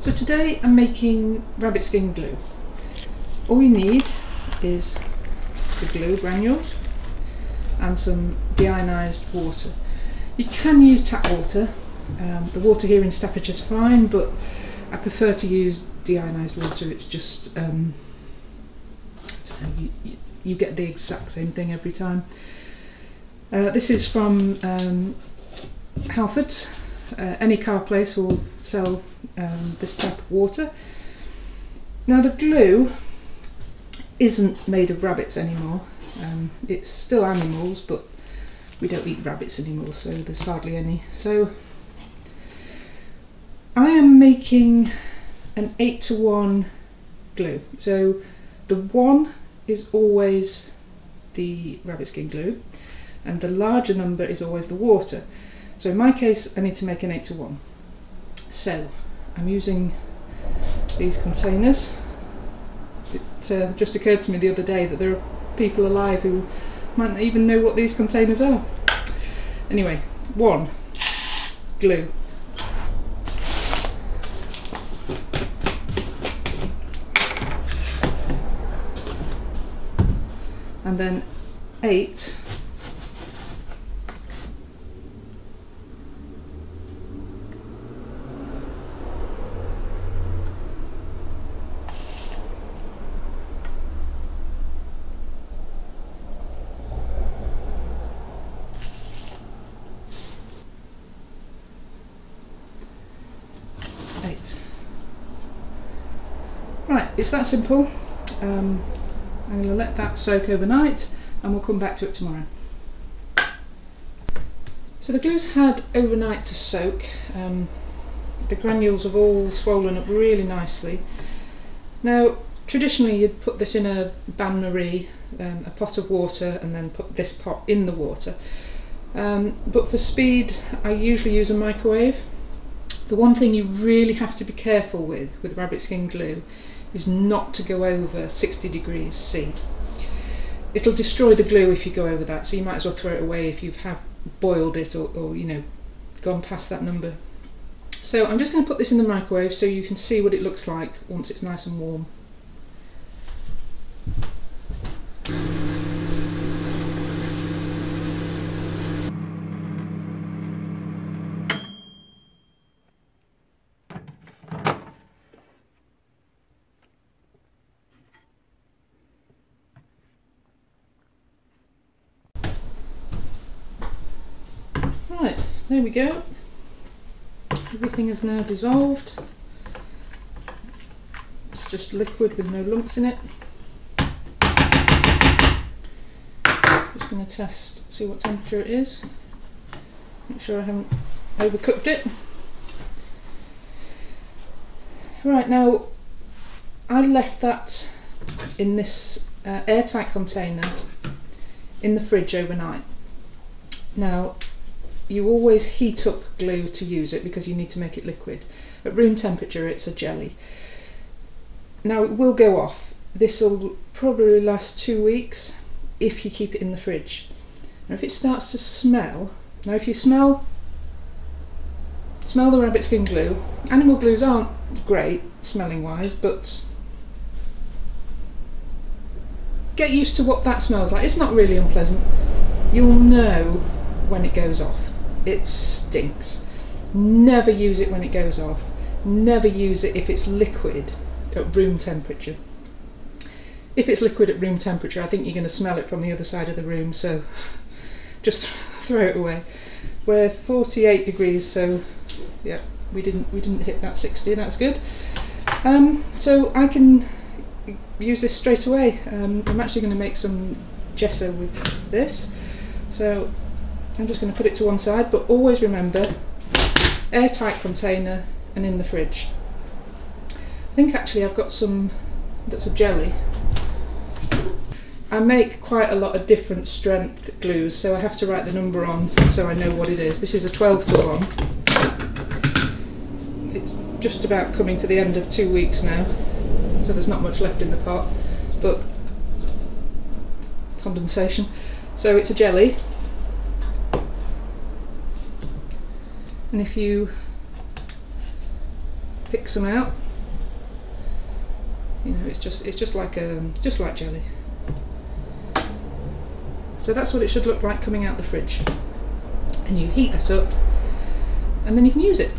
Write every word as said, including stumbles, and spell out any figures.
So today I'm making rabbit skin glue. All we need is the glue granules and some deionized water. You can use tap water. Um, the water here in Staffordshire is fine, but I prefer to use deionized water. It's just, um, I don't know, you, you get the exact same thing every time. Uh, this is from um, Halfords. Uh, any car place will sell um, this type of water. Now the glue isn't made of rabbits anymore. Um, it's still animals, but we don't eat rabbits anymore, so there's hardly any. So I am making an eight to one glue. So the one is always the rabbit skin glue and the larger number is always the water. So in my case I need to make an eight to one. So I'm using these containers. It uh, just occurred to me the other day that there are people alive who might not even know what these containers are. Anyway, one, glue. And then eight Right, it's that simple. Um, I'm going to let that soak overnight and we'll come back to it tomorrow. So the glue's had overnight to soak. Um, the granules have all swollen up really nicely. Now traditionally you'd put this in a bain-marie, um, a pot of water, and then put this pot in the water. Um, but for speed I usually use a microwave. The one thing you really have to be careful with with rabbit skin glue is not to go over sixty degrees C. It'll destroy the glue if you go over that, so you might as well throw it away if you have boiled it or, or you know, gone past that number. So I'm just going to put this in the microwave so you can see what it looks like once it's nice and warm. Right, there we go. Everything is now dissolved. It's just liquid with no lumps in it. Just going to test, see what temperature it is. Make sure I haven't overcooked it. Right, now I left that in this uh, airtight container in the fridge overnight. Now, you always heat up glue to use it because you need to make it liquid. At room temperature it's a jelly. Now it will go off. This will probably last two weeks if you keep it in the fridge. Now if it starts to smell, now if you smell smell the rabbit skin glue, animal glues aren't great smelling wise, but get used to what that smells like. It's not really unpleasant. You'll know when it goes off. It stinks. Never use it when it goes off. Never use it if it's liquid at room temperature. If it's liquid at room temperature, I think you're going to smell it from the other side of the room, so just throw it away. We're forty-eight degrees, so yeah, we didn't we didn't hit that sixty. That's good. Um, so I can use this straight away. Um, I'm actually going to make some gesso with this. So I'm just going to put it to one side, but always remember, airtight container and in the fridge. I think actually I've got some that's a jelly. I make quite a lot of different strength glues, so I have to write the number on so I know what it is. This is a twelve to one. It's just about coming to the end of two weeks now, so there's not much left in the pot, but condensation. So it's a jelly, and if you pick some out, you know, it's just it's just like a just like jelly. So that's what it should look like coming out the fridge, and you heat that up and then you can use it.